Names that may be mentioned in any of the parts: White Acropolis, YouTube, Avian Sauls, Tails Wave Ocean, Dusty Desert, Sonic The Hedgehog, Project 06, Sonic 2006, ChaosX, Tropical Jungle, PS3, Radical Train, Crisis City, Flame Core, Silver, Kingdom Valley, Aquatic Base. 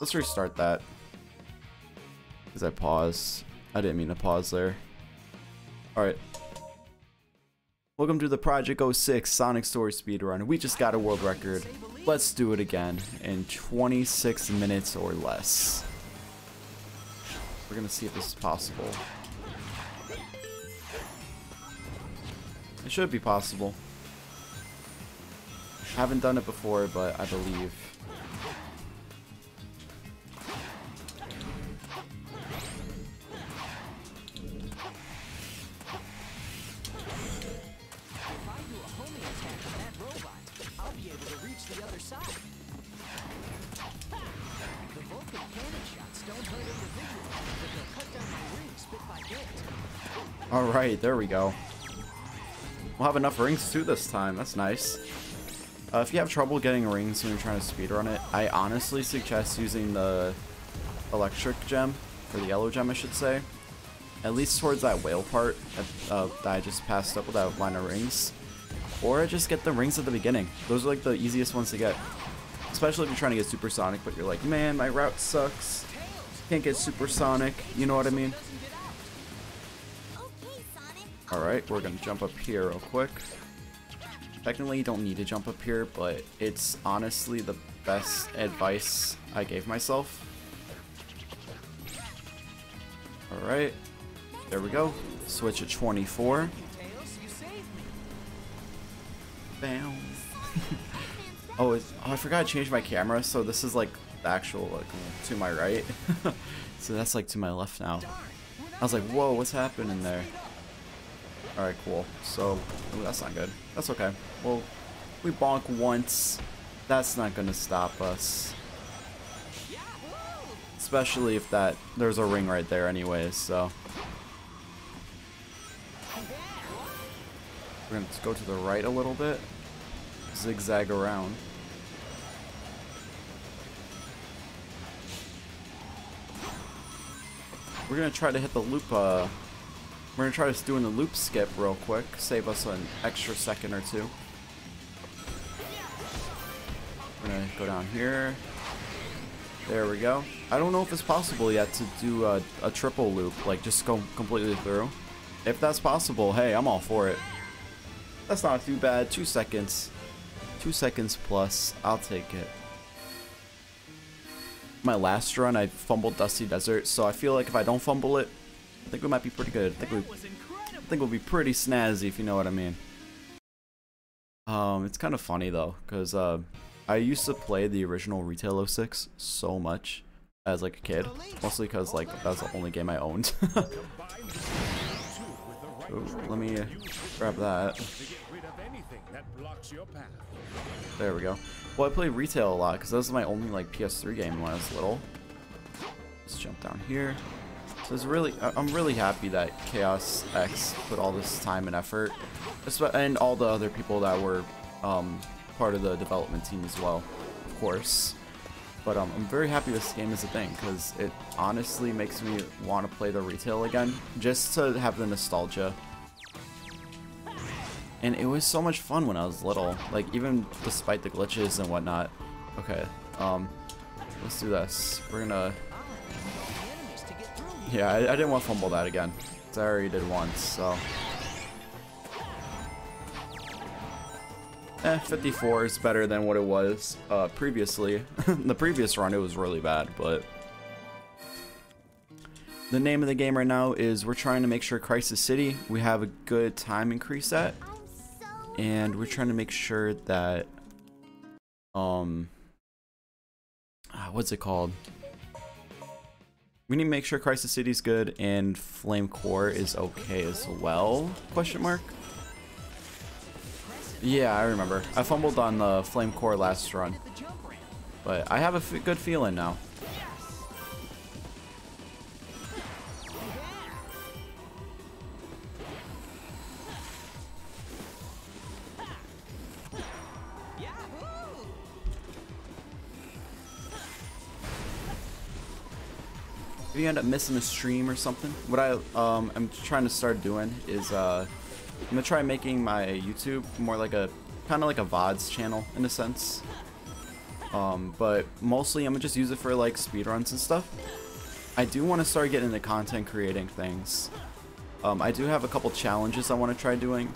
Let's restart that. Because I paused. I didn't mean to pause there. Alright. Welcome to the Project 06 Sonic Story Speedrun. We just got a world record. Let's do it again in 26 minutes or less. We're gonna see if this is possible. It should be possible. I haven't done it before, but I believe. Alright, there we go. We'll have enough rings too this time. That's nice. If you have trouble getting rings when you're trying to speedrun it, I honestly suggest using the electric gem, or the yellow gem I should say. At least towards that whale part that I just passed up with that line of rings. Or I just get the rings at the beginning. Those are like the easiest ones to get. Especially if you're trying to get supersonic, but you're like, man, my route sucks. Can't get supersonic. You know what I mean? Alright, we're gonna jump up here real quick. Technically, you don't need to jump up here, but it's honestly the best advice I gave myself. Alright, there we go. Switch at 24. Bam. Oh, I forgot to change my camera, so this is like the actual, like, to my right. So that's like to my left now. I was like, whoa, what's happening there? Alright, cool. So, ooh, that's not good. That's okay. Well, we bonk once. That's not gonna stop us. Especially if there's a ring right there anyways, so. We're gonna go to the right a little bit. Zigzag around. We're gonna try to hit the loop, We're going to try doing the loop skip real quick, save us an extra second or two. We're going to go down here. There we go. I don't know if it's possible yet to do a triple loop, like just go completely through. If that's possible, hey, I'm all for it. That's not too bad. 2 seconds. 2 seconds plus. I'll take it. My last run, I fumbled Dusty Desert, so I feel like if I don't fumble it, I think we might be pretty good. I think we'll be pretty snazzy, if you know what I mean. It's kind of funny though, because I used to play the original Retail 06 so much as like a kid, mostly because like that's the only game I owned. Ooh, let me grab that. There we go. Well, I played Retail a lot because that was my only like PS3 game when I was little. Let's jump down here. So it's really, I'm really happy that ChaosX put all this time and effort, and all the other people that were part of the development team as well, of course. But I'm very happy this game is a thing, because it honestly makes me want to play the Retail again, just to have the nostalgia. And it was so much fun when I was little, like even despite the glitches and whatnot. Okay, let's do this. We're gonna... Yeah, I didn't want to fumble that again. I already did once, so... 54 is better than what it was previously. The previous run, it was really bad, but... The name of the game right now is we're trying to make sure Crisis City, we have a good time increase at. And we're trying to make sure that... What's it called? We need to make sure Crisis City is good and Flame Core is okay as well? Question mark? Yeah, I remember. I fumbled on the Flame Core last run. But I have a good feeling now. If you end up missing a stream or something, what I am trying to start doing is I'm gonna try making my YouTube more like a kind of like a VODs channel in a sense. But mostly I'm gonna just use it for like speedruns and stuff. I do want to start getting into content creating things. I do have a couple challenges I want to try doing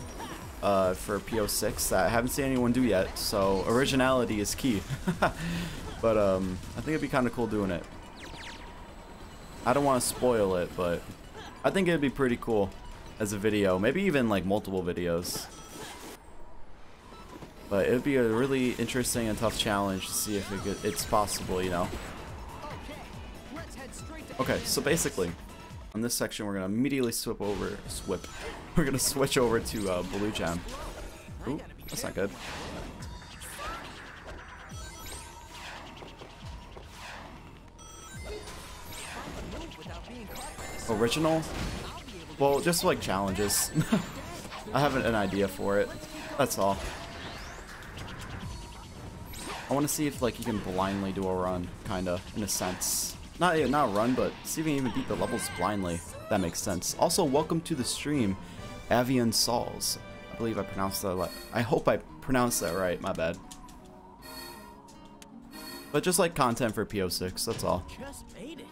for PO6 that I haven't seen anyone do yet, so originality is key. But I think it'd be kind of cool doing it. I don't want to spoil it, but I think it'd be pretty cool as a video, maybe even like multiple videos. But it'd be a really interesting and tough challenge to see if it's possible, you know. Okay, so basically, on this section we're gonna immediately switch over to Blue Jam. Ooh, that's not good. Original? Well, just like challenges. I have an idea for it. That's all. I want to see if like you can blindly do a run, kinda, in a sense. Not run, but see if you can even beat the levels blindly. That makes sense. Also, welcome to the stream, Avian Sauls. I believe I pronounced that right. I hope I pronounced that right. My bad. But just like content for PO6, that's all. Just made it.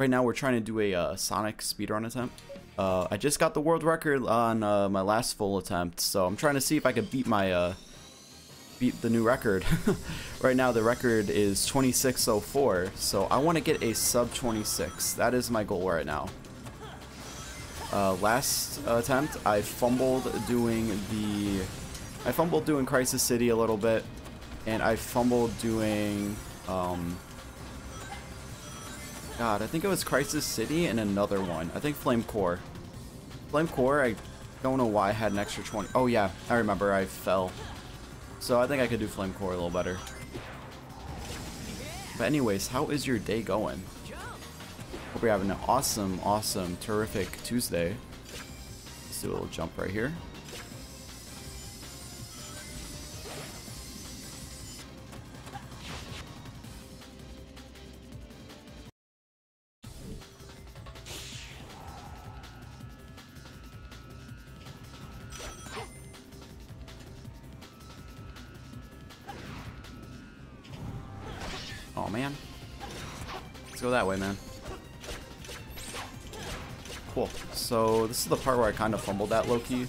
Right now we're trying to do a Sonic speedrun attempt. I just got the world record on my last full attempt, so I'm trying to see if I could beat my the new record. Right now the record is 26:04, so I want to get a sub 26. That is my goal right now. Last attempt I fumbled doing Crisis City a little bit, and I fumbled doing God, I think it was Crisis City and another one. I think Flame Core. Flame Core, I don't know why I had an extra 20. Oh yeah, I remember, I fell. So I think I could do Flame Core a little better. But anyways, how is your day going? Hope you're having an awesome, awesome, terrific Tuesday. Let's do a little jump right here. Oh man, let's go that way, man. Cool. So this is the part where I kind of fumbled that low-key.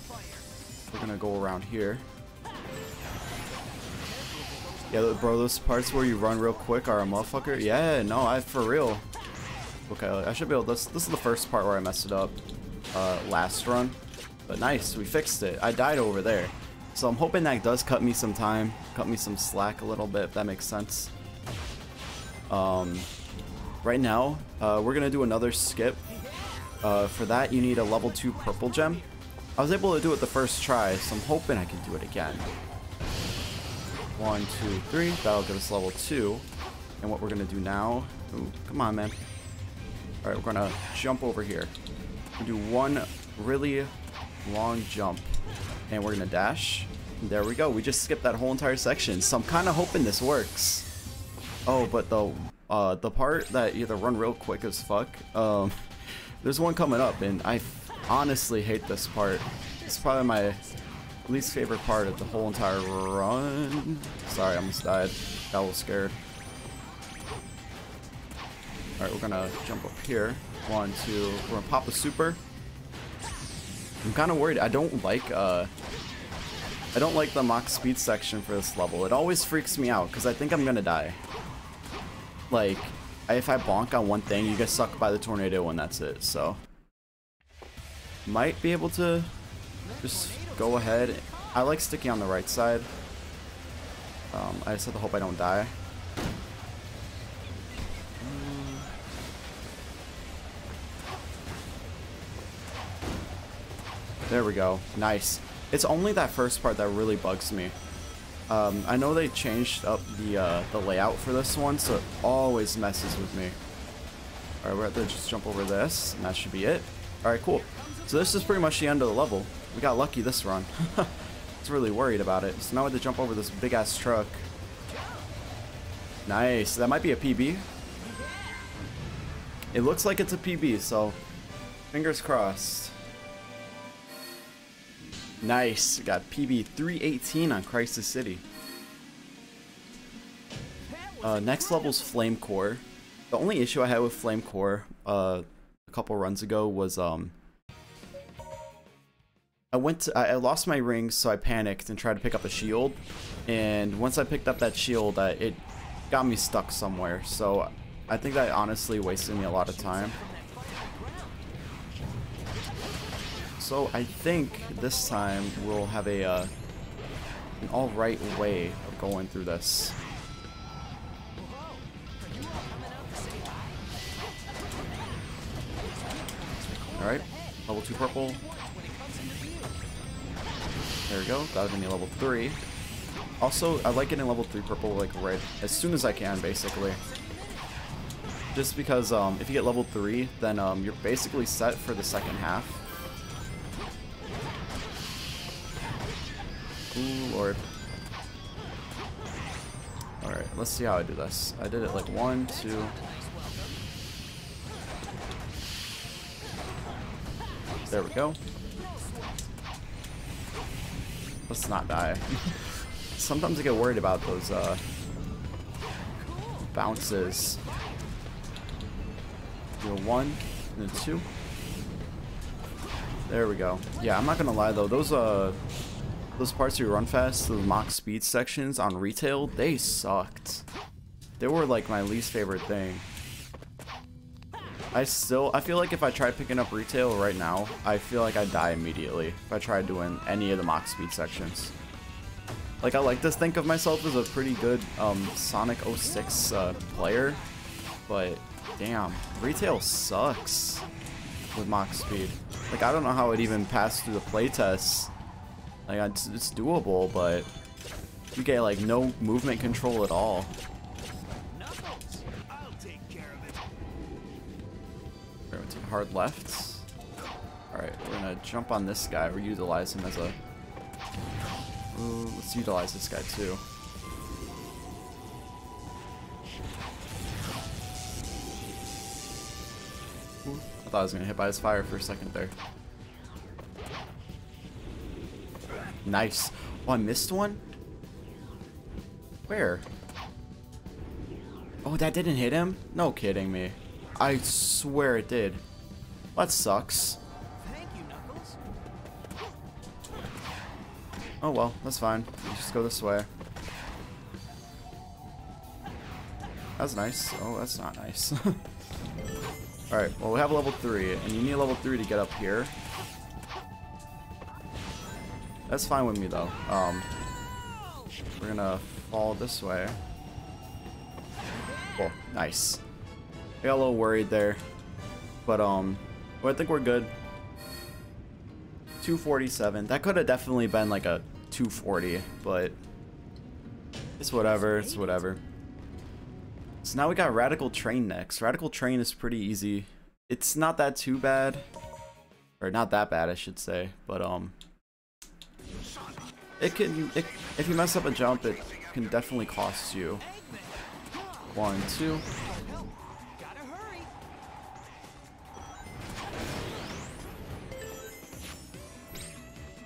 We're gonna go around here. Yeah, bro, those parts where you run real quick are a motherfucker. Yeah, no, I for real. Okay, I should be able. This is the first part where I messed it up last run, but nice, we fixed it. I died over there, so I'm hoping that does cut me some time, cut me some slack a little bit. If that makes sense. Right now, we're gonna do another skip. For that, you need a level 2 purple gem. I was able to do it the first try, so I'm hoping I can do it again. 1, 2, 3. That'll give us level 2. And what we're gonna do now? Ooh, come on, man! All right, we're gonna jump over here. We'll do one really long jump, and we're gonna dash. And there we go. We just skipped that whole entire section, so I'm kind of hoping this works. Oh, but the part that you have to run real quick as fuck, there's one coming up, and I honestly hate this part. It's probably my least favorite part of the whole entire run. Sorry, I almost died. Got a little scared. Alright, we're gonna jump up here. 1, 2, we're gonna pop a super. I'm kinda worried. I don't like the max speed section for this level. It always freaks me out, because I think I'm gonna die. Like, if I bonk on one thing, you get sucked by the tornado and that's it, so. Might be able to just go ahead. I like sticking on the right side. I just have to hope I don't die. There we go. Nice. It's only that first part that really bugs me. I know they changed up the layout for this one, so it always messes with me. Alright, we're gonna just jump over this, and that should be it. Alright, cool. So this is pretty much the end of the level. We got lucky this run. I was really worried about it. So now we have to jump over this big-ass truck. Nice. That might be a PB. It looks like it's a PB, so fingers crossed. Nice. Got PB 318 on Crisis City. Next level's Flame Core. The only issue I had with Flame Core a couple runs ago was I lost my rings, so I panicked and tried to pick up a shield. And once I picked up that shield, it got me stuck somewhere. So I think that honestly wasted me a lot of time. So I think this time we'll have a an all right way of going through this. All right, level 2 purple. There we go. That'll be level 3. Also, I like getting level 3 purple like right as soon as I can, basically. Just because if you get level 3, then you're basically set for the second half. Ooh, Lord. Alright, let's see how I do this. I did it like 1, 2. There we go. Let's not die. Sometimes I get worried about those bounces. Do a 1 and then 2. There we go. Yeah, I'm not gonna lie though, those parts where you run fast, the mock speed sections on retail, they sucked. They were like my least favorite thing. I feel like if I try picking up retail right now, I feel like I'd die immediately if I try doing any of the mock speed sections. Like, I like to think of myself as a pretty good Sonic 06 player, but damn, retail sucks with mock speed. Like, I don't know how it even passed through the playtests. Like, it's doable, but you get like no movement control at all. Hard left. Alright, we're gonna jump on this guy. We're utilize him as a... Ooh, let's utilize this guy too. Ooh, I thought I was gonna hit by his fire for a second there. Nice. Oh, I missed one? Where? Oh, that didn't hit him? No kidding me. I swear it did. That sucks. Thank you, Knuckles. Oh well, that's fine. We'll just go this way. That's nice. Oh, that's not nice. Alright, well, we have a level 3, and you need a level 3 to get up here. That's fine with me, though. We're gonna fall this way. Cool. Nice. I got a little worried there. But, well, I think we're good. 247. That could have definitely been like a 240, but it's whatever. It's whatever. So now we got Radical Train next. Radical Train is pretty easy. It's not that too bad. Or not that bad, I should say. But, if you mess up a jump, it can definitely cost you. 1, 2.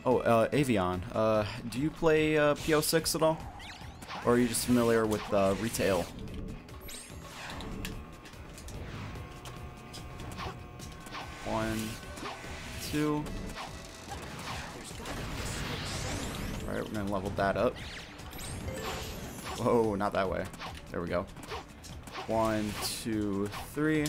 Oh, Avion, do you play PO6 at all? Or are you just familiar with retail? One, two. Alright, we're gonna level that up. Whoa, not that way. There we go. 1, 2, 3.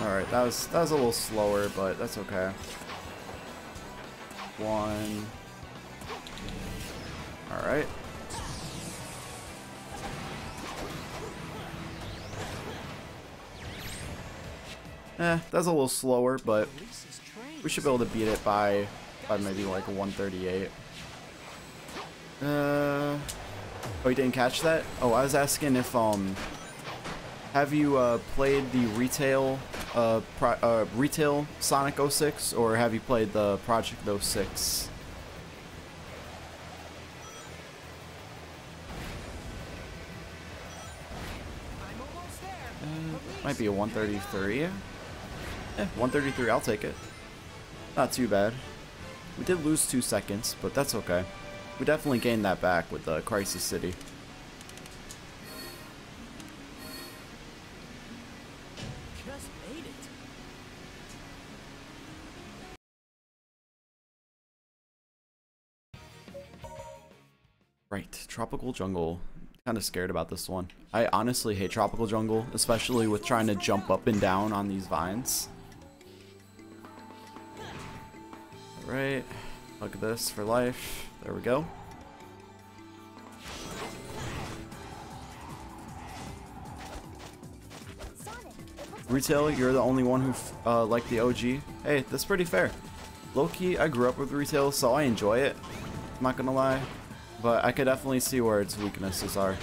Alright, that was a little slower, but that's okay. 1. Alright. That's a little slower, but we should be able to beat it by maybe like 138. Oh, you didn't catch that? Oh, I was asking if, have you played the retail retail Sonic 06, or have you played the Project 06? Might be a 133. Eh, 133, I'll take it. Not too bad. We did lose 2 seconds, but that's okay. We definitely gained that back with Crisis City. Just made it. Right, Tropical Jungle. Kind of scared about this one. I honestly hate Tropical Jungle, especially with trying to jump up and down on these vines. Alright, look at this for life. There we go. Retail, you're the only one who liked the OG. Hey, that's pretty fair. Low-key, I grew up with retail, so I enjoy it. I'm not gonna lie. But I could definitely see where its weaknesses are.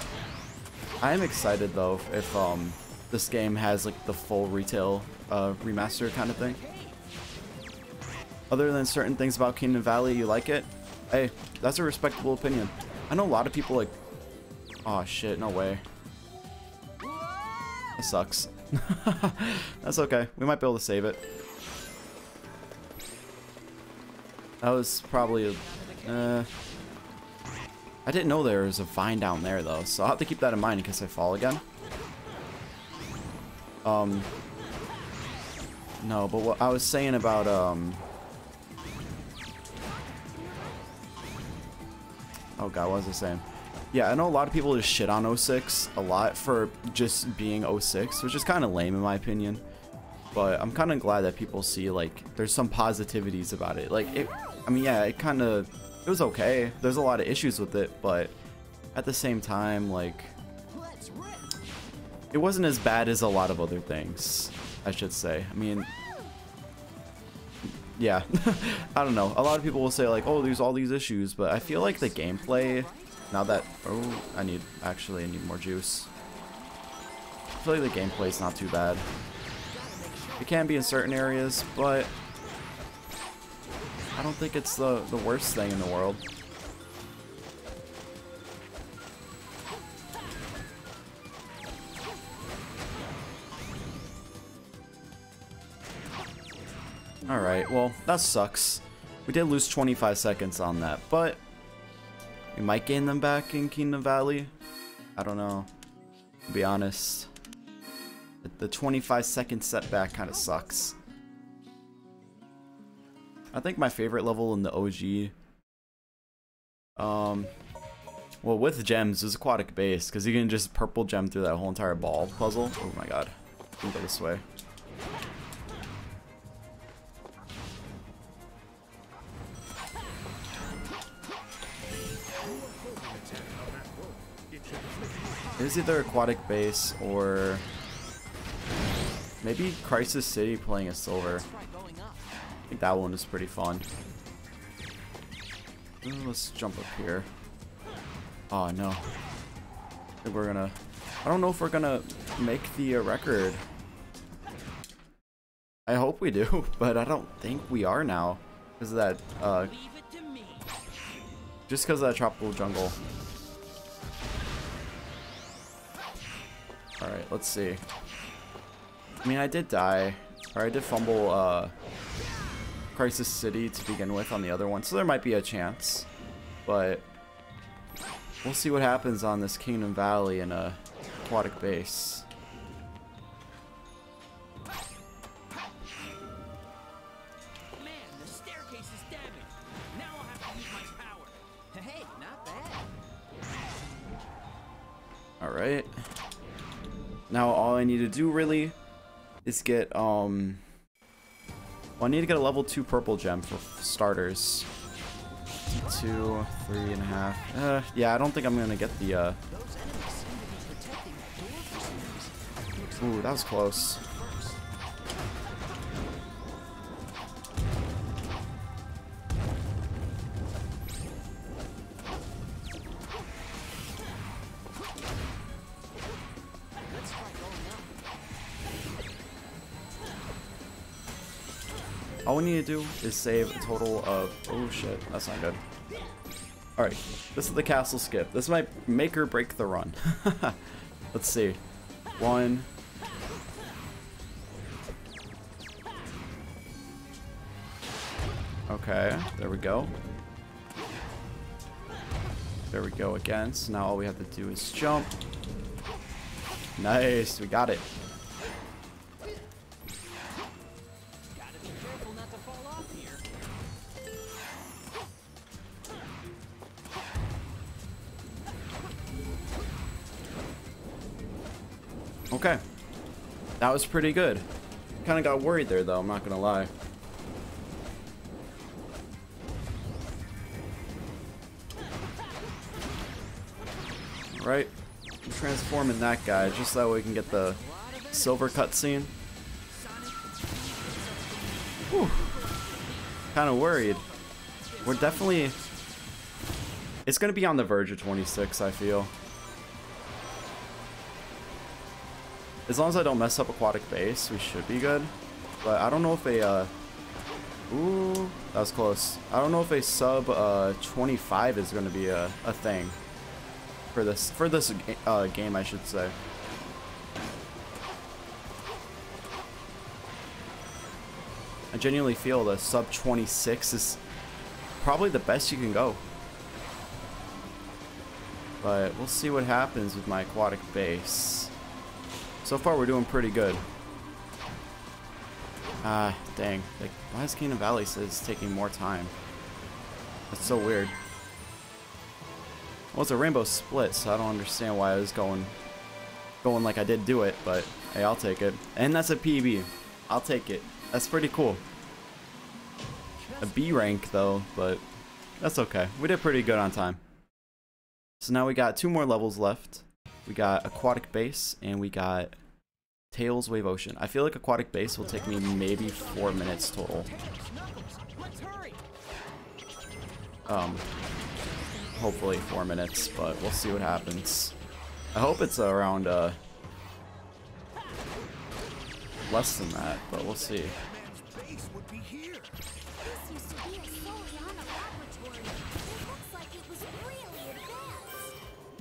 I am excited though if this game has like the full retail remaster kind of thing. Other than certain things about Kingdom Valley, you like it? Hey, that's a respectable opinion. I know a lot of people like... Aw, shit, no way. That sucks. That's okay. We might be able to save it. That was probably a... I didn't know there was a vine down there though, so I'll have to keep that in mind in case I fall again. No, but what I was saying about oh god, what was I saying? Yeah, I know a lot of people just shit on 06 a lot for just being 06, which is kind of lame in my opinion. But I'm kind of glad that people see like there's some positivities about it. Like it, I mean, yeah, it kind of. It was okay. There's a lot of issues with it, but at the same time, like, it wasn't as bad as a lot of other things, I should say. I mean, yeah, I don't know. A lot of people will say like, oh, there's all these issues, but I feel like the gameplay, now that, oh, I need more juice. I feel like the gameplay's not too bad. It can be in certain areas, but I don't think it's the worst thing in the world. Alright, well, that sucks. We did lose 25 seconds on that, but we might gain them back in Kingdom Valley. I don't know. To be honest, the 25-second setback kind of sucks. I think my favorite level in the OG, well, with gems, is Aquatic Base, because you can just purple gem through that whole entire ball puzzle. Oh my god. I can go this way. It was either Aquatic Base or maybe Crisis City playing a silver. I think that one is pretty fun. Let's jump up here. Oh no. I think we're gonna... I don't know if we're gonna make the record. I hope we do, but I don't think we are now. Because of that, just because of that Tropical Jungle. Alright, let's see. I mean, I did die. Or I did fumble, Crisis City to begin with on the other one, so there might be a chance, but we'll see what happens on this Kingdom Valley and a Aquatic Base. Man, the staircase is damaged. Now I'll have to use my power. Hey, not bad. All right. Now all I need to do really is get well, I need to get a level 2 purple gem for starters. 2, 3.5. Yeah, I don't think I'm gonna get the. Ooh, that was close. All we need to do is save a total of... Oh shit, that's not good. Alright, this is the castle skip. This might make or break the run. Let's see. One, Okay, there we go. There we go again. So now all we have to do is jump. Nice, we got it. Okay, that was pretty good. Kind of got worried there though, I'm not gonna lie. All right, I'm transforming that guy just so that way we can get the silver cutscene. Kind of worried. We're definitely, it's gonna be on the verge of 26, I feel. As long as I don't mess up Aquatic Base, we should be good. But I don't know if a, ooh, that was close. I don't know if a sub 25 is going to be a thing for this game, I should say. I genuinely feel the sub 26 is probably the best you can go. But we'll see what happens with my Aquatic Base. So far, we're doing pretty good. Ah, dang. Like, why is Kingdom Valley says taking more time? That's so weird. Well, it's a rainbow split, so I don't understand why I was going like I did do it, but hey, I'll take it. And that's a PB. I'll take it. That's pretty cool. A B rank, though, but that's okay. We did pretty good on time. So now we got 2 more levels left. We got Aquatic Base, and we got Tails Wave Ocean. I feel like Aquatic Base will take me maybe 4 minutes total. Hopefully 4 minutes, but we'll see what happens. I hope it's around, less than that, but we'll see.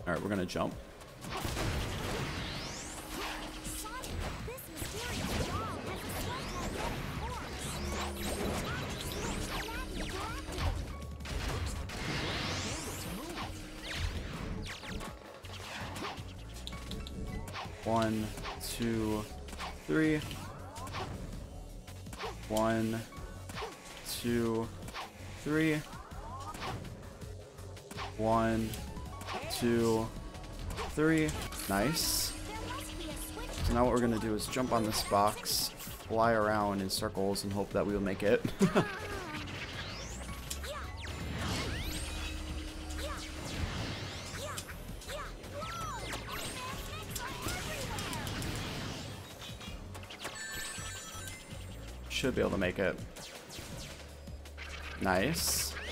Alright, we're gonna jump. One, two, three. 1, 2, 3. 1, 2, 3. Nice. So now what we're gonna do is jump on this box, fly around in circles, and hope that we'll make it. Should be able to make it. Nice. There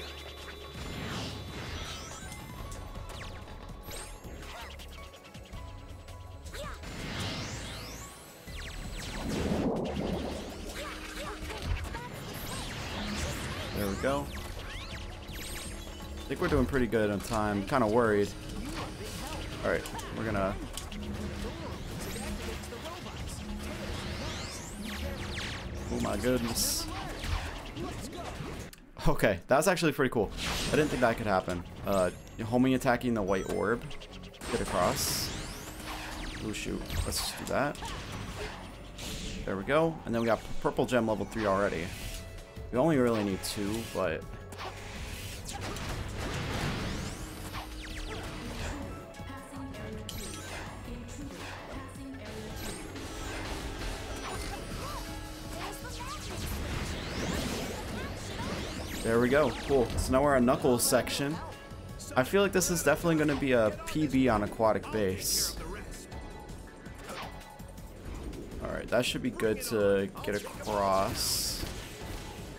we go. I think we're doing pretty good on time. Kind of worried. All right, we're gonna. Oh my goodness. Okay, that was actually pretty cool. I didn't think that could happen. Homing attacking the white orb. Get across. Oh shoot. Let's just do that. There we go. And then we got purple gem level 3 already. We only really need 2, but... There we go. Cool. So now we're on Knuckles section. I feel like this is definitely going to be a PB on Aquatic Base. Alright, that should be good to get across.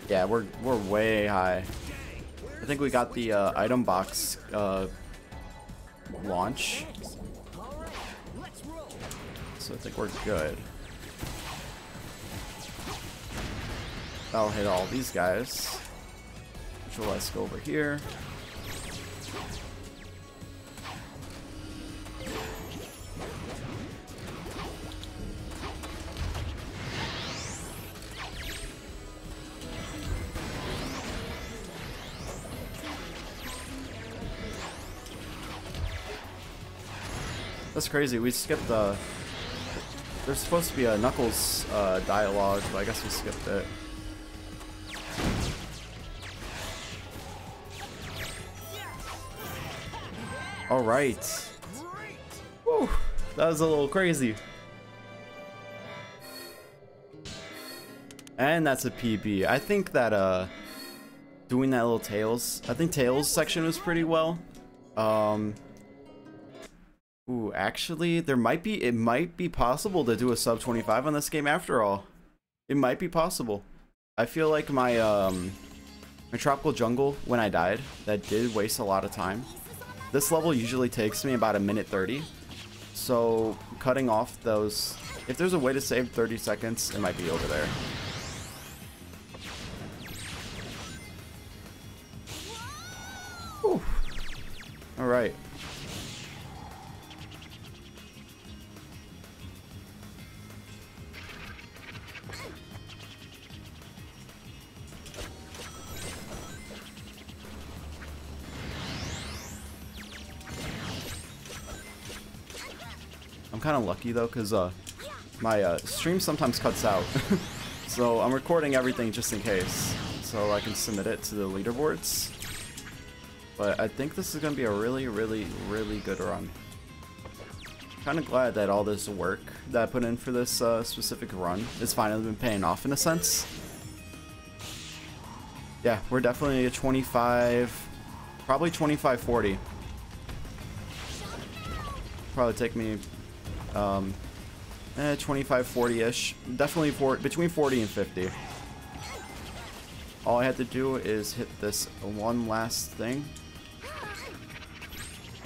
Yeah, we're way high. I think we got the item box launch. So I think we're good. That'll hit all these guys. So let's go over here. That's crazy. We skipped the... There's supposed to be a Knuckles dialogue, but I guess we skipped it. Alright. Woo! That was a little crazy. And that's a PB. I think that, doing that little Tails... I think Tails section was pretty well. Ooh, actually, there might be... It might be possible to do a sub 25 on this game after all. It might be possible. I feel like my, my Tropical Jungle, when I died, that did waste a lot of time. This level usually takes me about 1:30. So, cutting off those... If there's a way to save 30 seconds, it might be over there. Alright. I'm kind of lucky though, because my stream sometimes cuts out. So I'm recording everything just in case, so I can submit it to the leaderboards. But I think this is going to be a really, really, really good run. Kind of glad that all this work that I put in for this specific run is finally been paying off in a sense. Yeah, we're definitely a 25, probably 25-40. Probably take me 25-40-ish. Definitely between 40 and 50. All I had to do is hit this one last thing.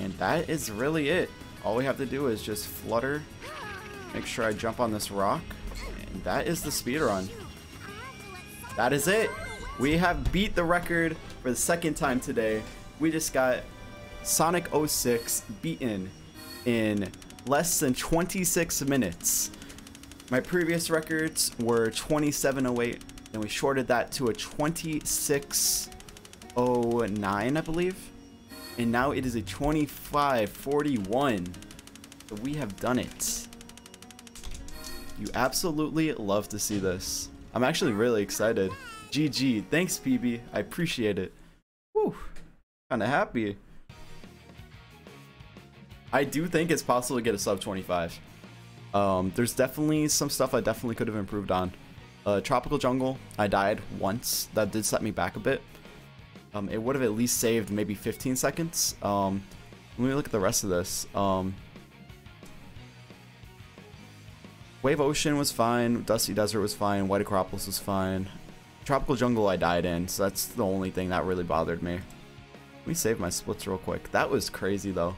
And that is really it. All we have to do is just flutter, make sure I jump on this rock, and that is the speedrun. That is it. We have beat the record for the second time today. We just got Sonic 06 beaten in less than 26 minutes. My previous records were 27:08, and we shorted that to a 26:09, I believe. And now it is a 25:41. So we have done it. You absolutely love to see this. I'm actually really excited. GG. Thanks, PB. I appreciate it. Whew. Kind of happy. I do think it's possible to get a sub 25. There's definitely some stuff I definitely could have improved on. Tropical Jungle, I died once. That did set me back a bit. It would have at least saved maybe 15 seconds. Let me look at the rest of this. Wave Ocean was fine. Dusty Desert was fine. White Acropolis was fine. Tropical Jungle I died in, so that's the only thing that really bothered me. Let me save my splits real quick. That was crazy though.